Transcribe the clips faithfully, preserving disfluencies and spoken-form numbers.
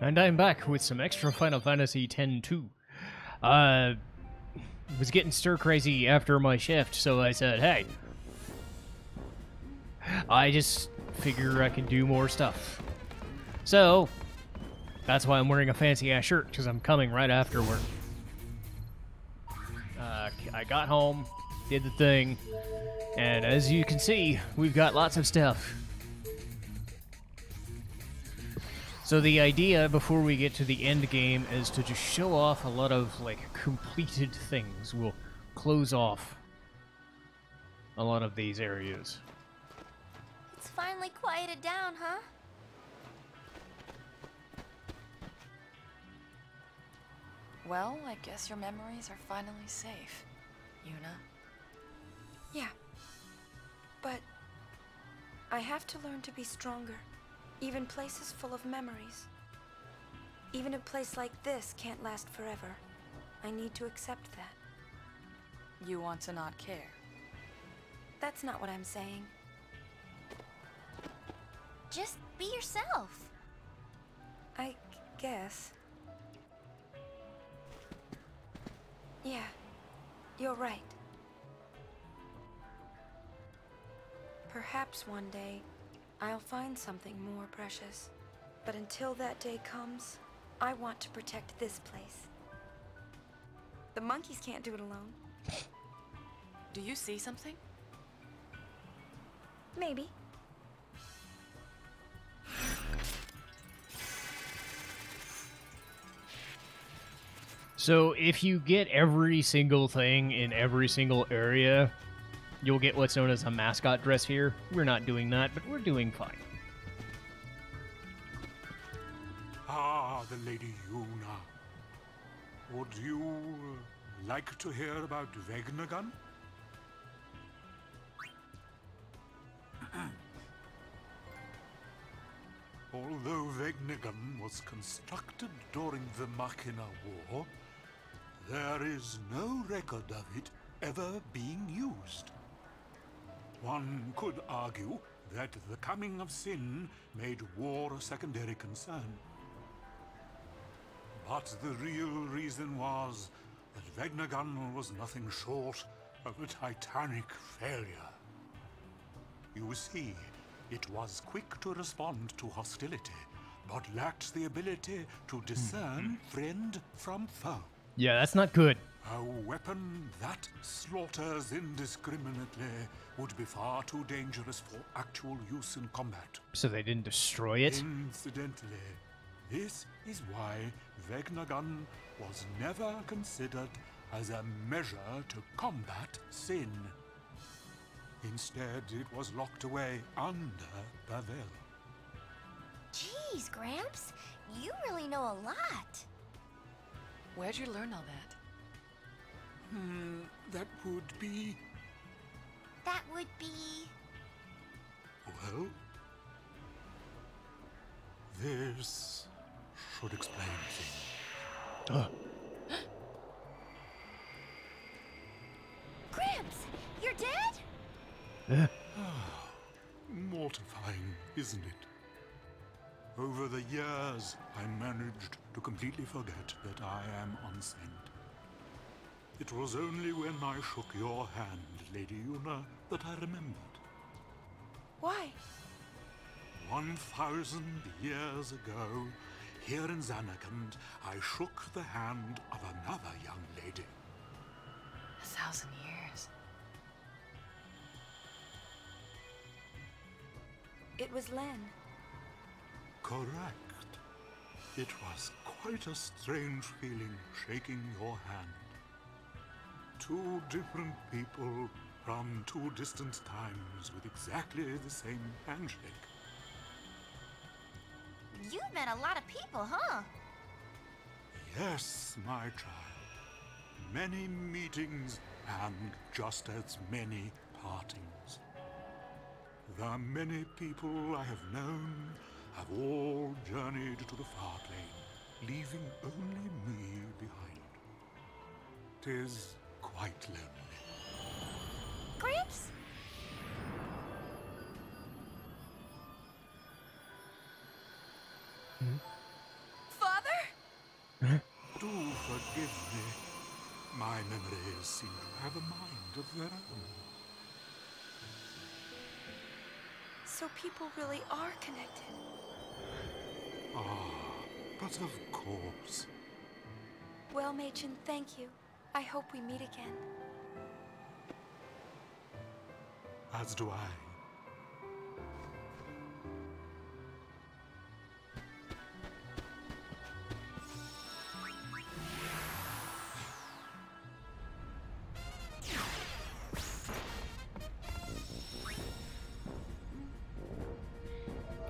And I'm back with some extra Final Fantasy X two. Uh, was getting stir-crazy after my shift, so I said, hey, I just figure I can do more stuff. So, that's why I'm wearing a fancy-ass shirt, because I'm coming right after work. Uh, I got home, did the thing, and as you can see, we've got lots of stuff. So the idea, before we get to the end game, is to just show off a lot of, like, completed things. We'll close off a lot of these areas. It's finally quieted down, huh? Well, I guess your memories are finally safe, Yuna. Yeah. But I have to learn to be stronger. Even places full of memories. Even a place like this can't last forever. I need to accept that. You want to not care? That's not what I'm saying. Just be yourself. I guess. Yeah, you're right. Perhaps one day, I'll find something more precious. But until that day comes, I want to protect this place. The monkeys can't do it alone. Do you see something? Maybe. So if you get every single thing in every single area, you'll get what's known as a mascot dress here. We're not doing that, but we're doing fine. Ah, the Lady Yuna. Would you like to hear about Vegnagun? Although Vegnagun was constructed during the Machina War, there is no record of it ever being used. One could argue that the coming of SIN made war a secondary concern. But the real reason was that Vegnagun was nothing short of a titanic failure. You see, it was quick to respond to hostility, but lacked the ability to discern friend from foe. Yeah, that's not good. A weapon that slaughters indiscriminately would be far too dangerous for actual use in combat. So they didn't destroy it? Incidentally, this is why Vegnagun was never considered as a measure to combat SIN. Instead, it was locked away under Favell. Jeez, Gramps, you really know a lot. Where'd you learn all that? Hmm, that would be... That would be... Well... This... should explain things. Uh. Gramps! You're dead? Yeah. Oh, mortifying, isn't it? Over the years, I managed to completely forget that I am on SIN. It was only when I shook your hand, Lady Yuna, that I remembered. Why? One thousand years ago, here in Zanarkand, I shook the hand of another young lady. A thousand years. It was Len. Correct. It was quite a strange feeling shaking your hand. Two different people from two distant times with exactly the same handshake. You've met a lot of people, huh? Yes, my child. Many meetings and just as many partings. The many people I have known have all journeyed to the far plane, leaving only me behind. 'Tis quite lonely. Gramps? Hmm? Forgive me. My memories seem to have a mind of their own. So people really are connected. Ah, but of course. Well, Machen, thank you. I hope we meet again. As do I.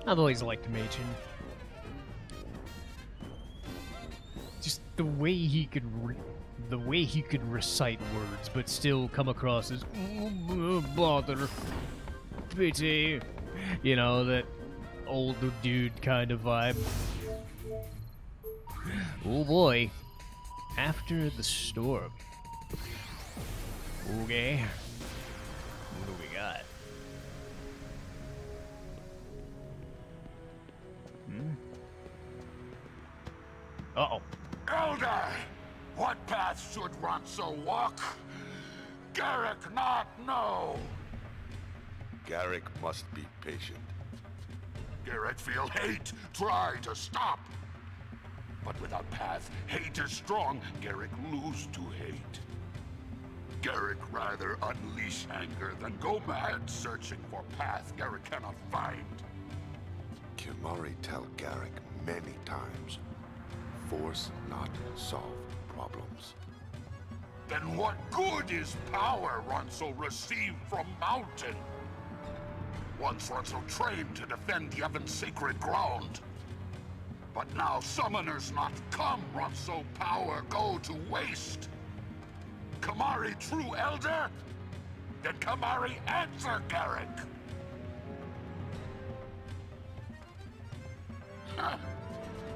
I've always liked Machin. Just the way he could, re the way he could recite words, but still come across as oh, bother, pity, you know, that old dude kind of vibe. Oh boy, after the storm. Okay, what do we got? Uh-oh. Elder! What path should Ronso walk? Garik not know! Garik must be patient. Garik feel hate, try to stop. But without path, hate is strong. Garik lose to hate. Garik rather unleash anger than go mad searching for path Garik cannot find. Kimahri tell Garik many times. Force not solve problems. Then what good is power Ronso received from Mountain? Once Ronso trained to defend Yevon's sacred ground. But now summoners not come, Ronso power go to waste. Kimahri true elder? Then Kimahri answer Garik.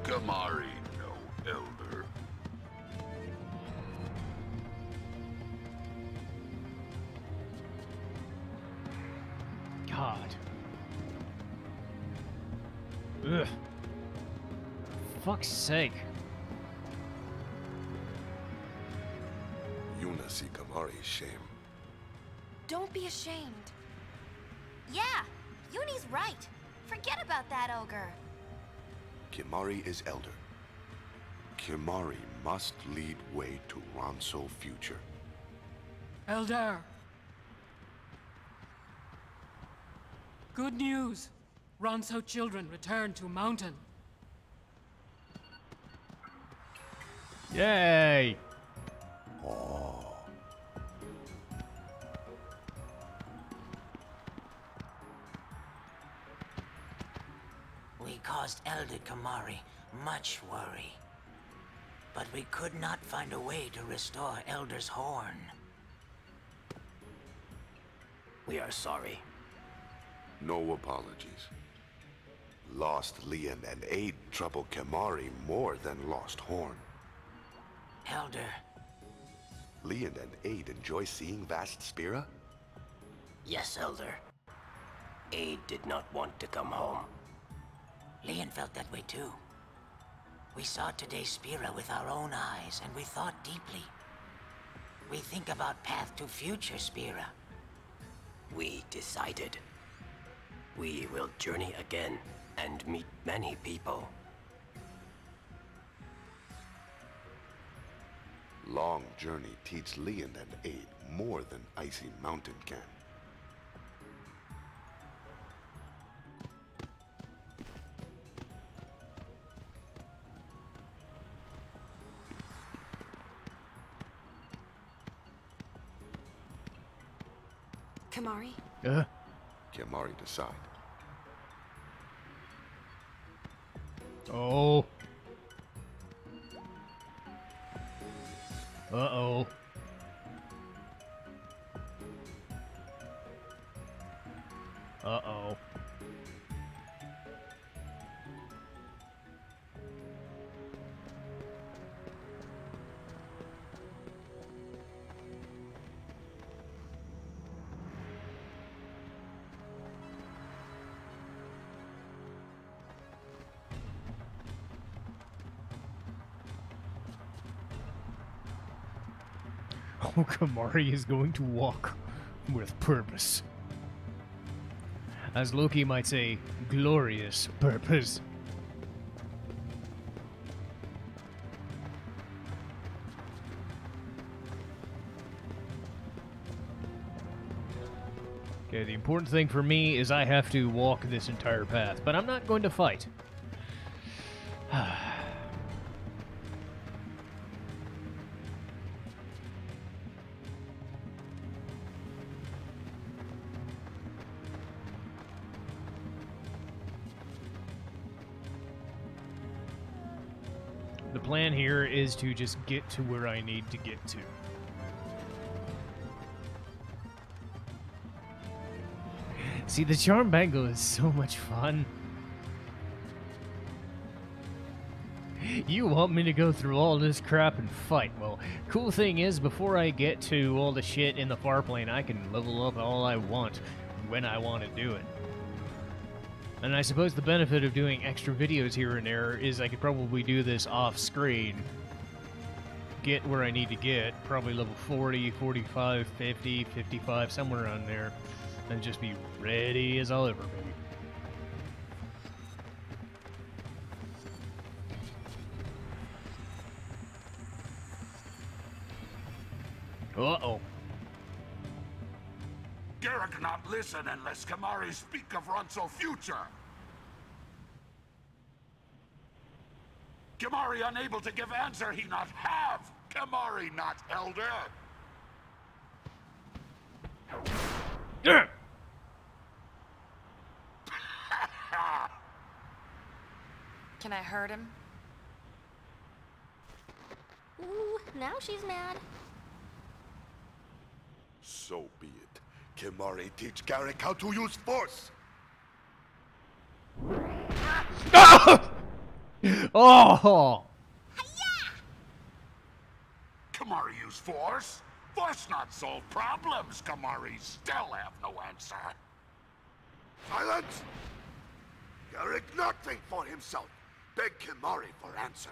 Kimahri. Elder. God. Ugh. Fuck's sake. Yuna see Kimahri's shame. Don't be ashamed. Yeah, Yuni's right. Forget about that ogre. Kimahri is elder. Kimahri must lead way to Ronso's future. Elder! Good news! Ronso children return to Mountain. Yay! Oh. We caused Elder Kimahri much worry. But we could not find a way to restore Elder's horn. We are sorry. No apologies. Lost Leon and Aid trouble Kimahri more than lost horn. Elder. Leon and Aid enjoy seeing vast Spira? Yes, Elder. Aid did not want to come home. Leon felt that way too. We saw today's Spira with our own eyes, and we thought deeply. We think about path to future Spira. We decided. We will journey again, and meet many people. Long journey teach Leon and Aid more than Icy Mountain can. Kimahri? Uh. Kimahri decide. Oh. Uh-oh. Uh-oh. Oh, Kimahri is going to walk with purpose. As Loki might say, glorious purpose. Okay, the important thing for me is I have to walk this entire path, but I'm not going to fight. The plan here is to just get to where I need to get to. See, the Charm Bangle is so much fun. You want me to go through all this crap and fight? Well, cool thing is, before I get to all the shit in the far plane, I can level up all I want when I want to do it. And I suppose the benefit of doing extra videos here and there is I could probably do this off screen. Get where I need to get, probably level forty, forty-five, fifty, fifty-five, somewhere on there, and just be ready as all over, baby. Uh-oh. Garik not listen unless Kimahri speak of Ronso's future. Kimahri unable to give answer he not have. Kimahri not elder. Can I hurt him? Ooh, now she's mad. So be it. Kimahri teach Garik how to use force. Ah! Oh! Hi-ya! Kimahri use force? Force not solve problems. Kimahri still have no answer. Silence! Garik not think for himself. Beg Kimahri for answer.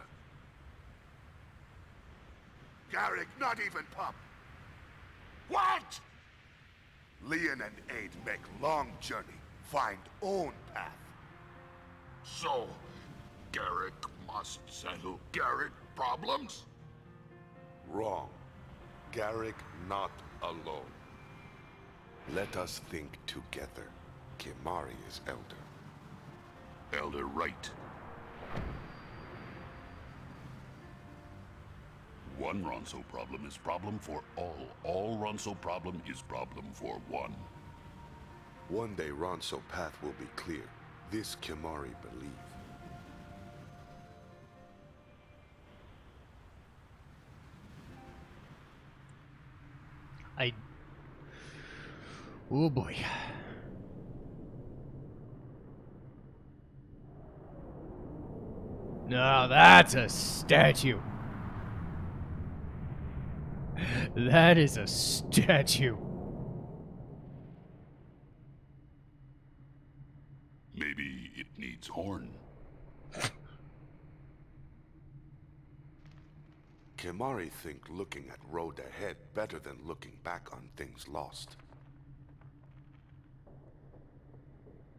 Garik not even pop. What? Leon and Aid make long journey, find own path. So, Garik must settle Garik problems? Wrong. Garik not alone. Let us think together. Kimahri is elder. Elder right. One Ronso problem is problem for all. All Ronso problem is problem for one. One day Ronso path will be clear. This Kimahri believe. I... Oh boy. Now that's a statue. That is a statue. Maybe it needs horn. Kimahri think looking at road ahead better than looking back on things lost.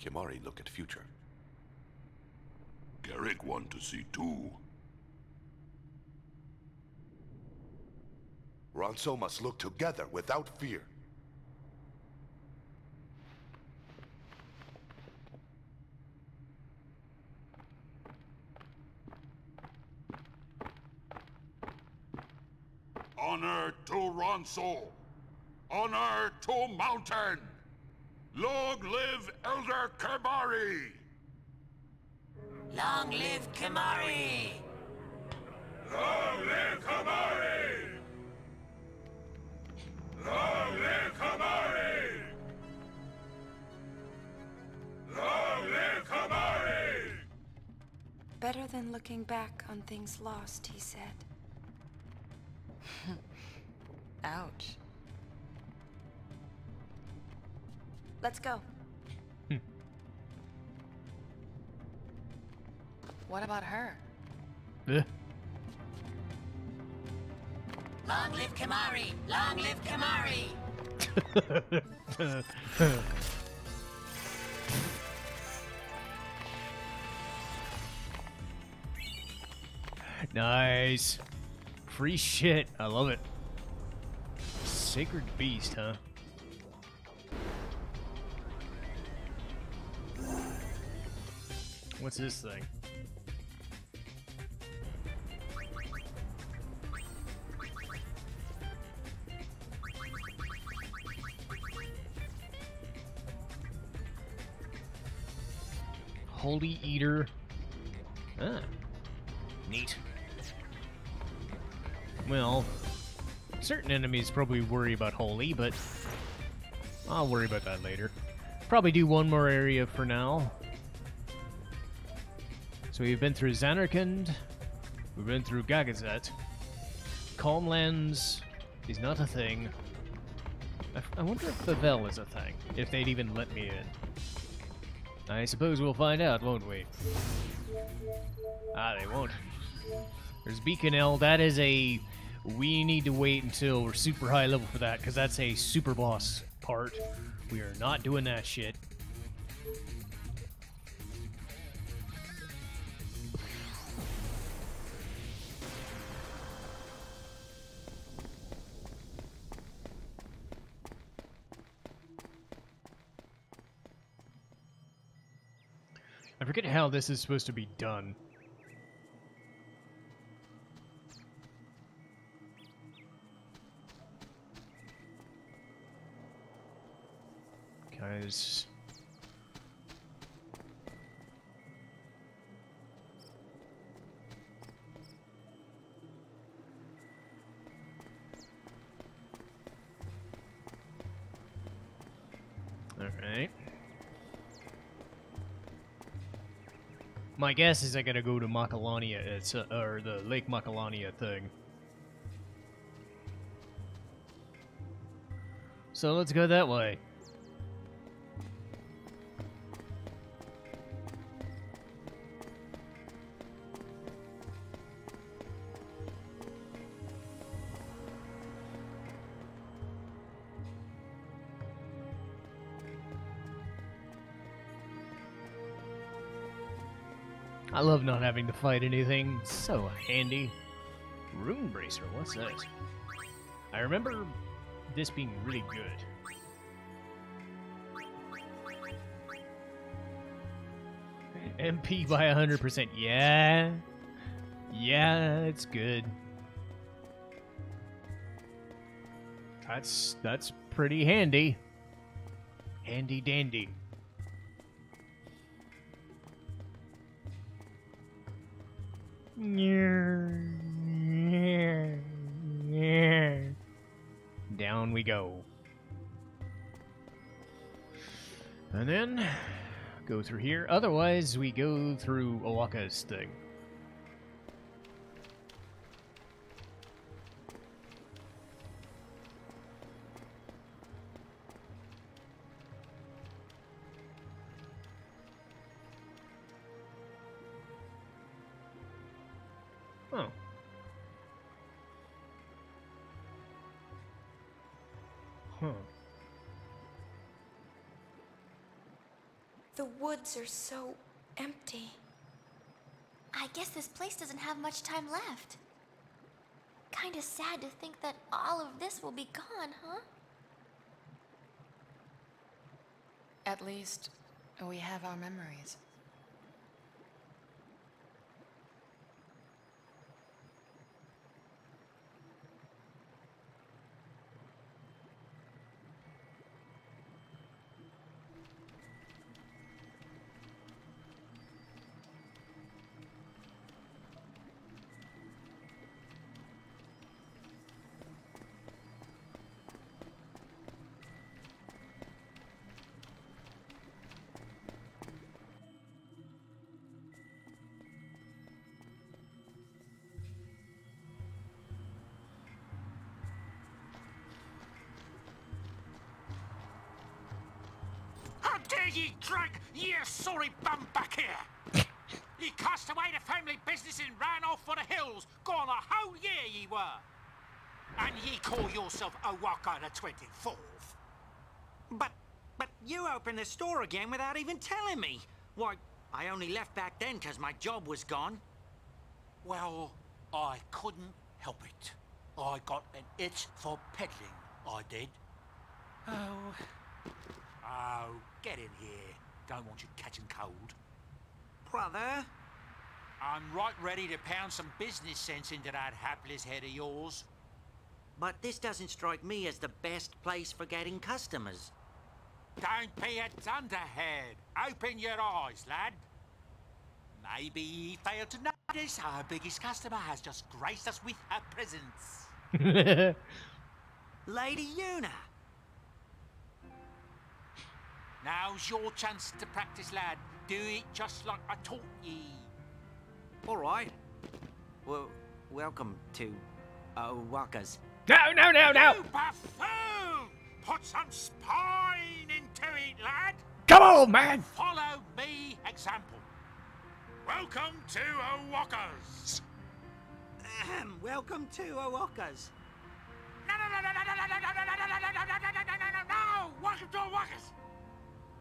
Kimahri look at future. Garik want to see too. Ronso must look together without fear. Honor to Ronso! Honor to Mountain! Long live Elder Kimahri! Long live Kimahri! Long live Kimahri! Long live Kimahri! Long live Kimahri! Better than looking back on things lost, he said. Ouch. Let's go. Hmm. What about her? Uh. Long live Kimahri! Long live Kimahri! Nice. Free shit. I love it. Sacred beast, huh? What's this thing? Holy Eater. Ah. Neat. Well, certain enemies probably worry about Holy, but I'll worry about that later. Probably do one more area for now. So we've been through Zanarkand, we've been through Gagazet. Calmlands is not a thing. I, I wonder if Favell is a thing, if they'd even let me in. I suppose we'll find out, won't we? Ah, they won't. There's Beacon-El. That is a... We need to wait until we're super high level for that, because that's a super boss part. We are not doing that shit. I forget how this is supposed to be done. Guys. All right. My guess is I gotta go to Macalania, it's uh, or the Lake Macalania thing. So let's go that way. I love not having to fight anything. So handy. Rune Bracer, what's this? I remember this being really good. M P by one hundred percent. Yeah. Yeah, it's good. That's, that's pretty handy. Handy dandy. Down we go. And then go through here. Otherwise, we go through Owaka's thing. Are so empty. I guess this place doesn't have much time left. Kinda sad to think that all of this will be gone, huh? At least we have our memories. Ye drag, ye sorry bum back here! Ye cast away the family business and ran off for the hills. Gone a whole year ye were. And ye call yourself a Waka the twenty-fourth. But, but you opened the store again without even telling me. Why, I only left back then because my job was gone. Well, I couldn't help it. I got an itch for peddling, I did. Oh. Oh, get in here. Don't want you catching cold. Brother? I'm right ready to pound some business sense into that hapless head of yours. But this doesn't strike me as the best place for getting customers. Don't be a dunderhead. Open your eyes, lad. Maybe he failed to notice our biggest customer has just graced us with her presence. Lady Yuna. Now's your chance to practice, lad. Do it just like I taught ye. All right. Well, welcome to Owakas. No, no, no, no! You buffoon! Put some spine into it, lad! Come on, man! Follow me example. Welcome to Owakas. Um, welcome to Owakas. No, no, no, no, no, no, no, no, no, no, no, no, no, no, no! Welcome to Owakas.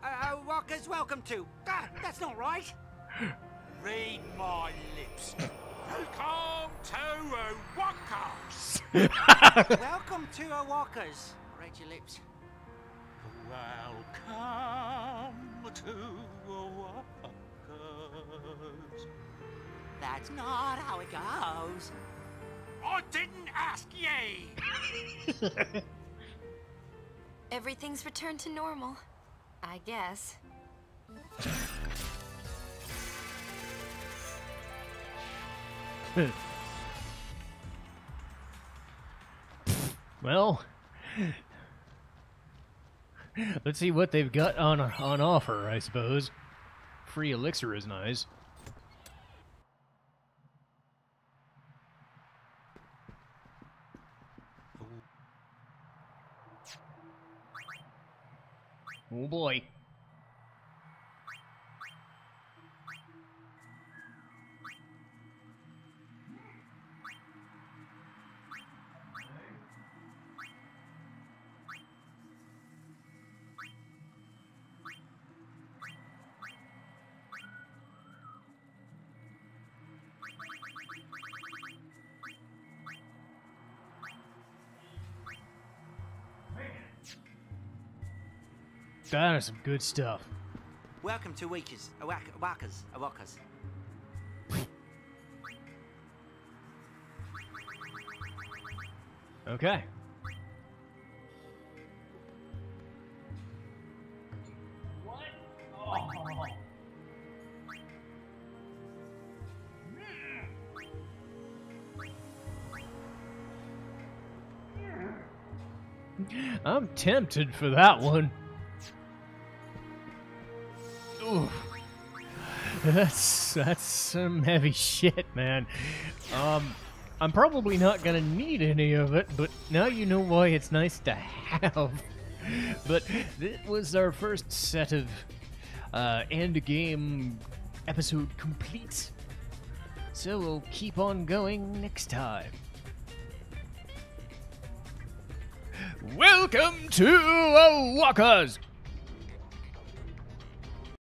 Uh, Owakas, welcome to. Ah, that's not right. Read my lips. Welcome to Owakas. Welcome to Owakas. Read your lips. Welcome to Owakas. That's not how it goes. I didn't ask ye. Everything's returned to normal, I guess. Well, let's see what they've got on on offer, I suppose. Free elixir is nice. Oh boy. That is some good stuff. Welcome to Owakas, Owakas, Owakas. Okay. What? Oh. I'm tempted for that one. That's that's some heavy shit, man. Um, I'm probably not gonna need any of it, but now you know why it's nice to have. But it was our first set of uh, end game episode complete, so we'll keep on going next time. Welcome to Owakas.